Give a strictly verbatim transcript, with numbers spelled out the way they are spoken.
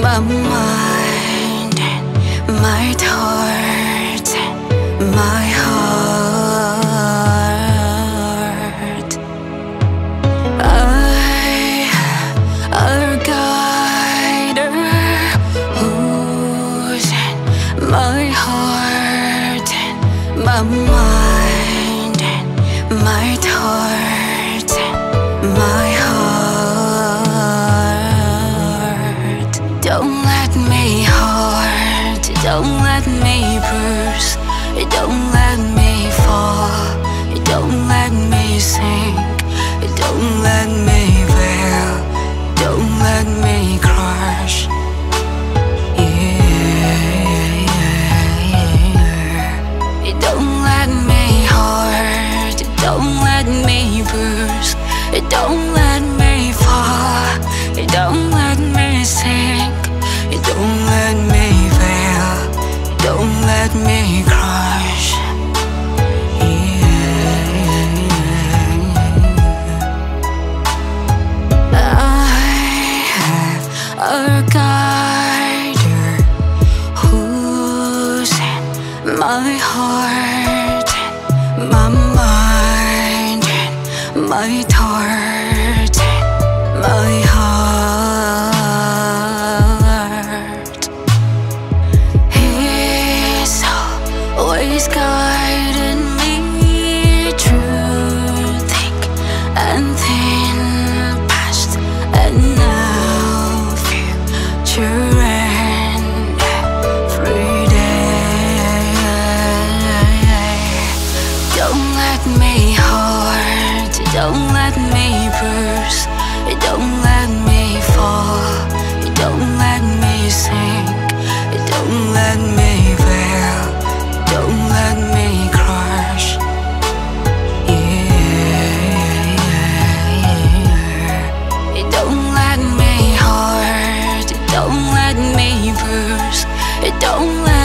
my mind, my thoughts, my heart. I, a guider who's my heart, my mind, my thoughts, my. Don't let me hurt, don't let me bruise, don't let me fall, don't let me sink, don't let me fail, don't let me crush. Yeah, yeah, yeah. Don't let me hurt, don't let me bruise, don't let me fall, don't let me sink. Don't let me fail, don't let me crush. Yeah, yeah, yeah. I have a guider who's in my heart, my mind, my thoughts, my heart. He's guiding me through thick and thin, past and now, future and every day. Don't let me hurt, don't let me bruise, don't let me fall, don't let me sink, don't let me fail, don't let me crush. Yeah, yeah, yeah. Don't let me hurt, don't let me bruise, don't let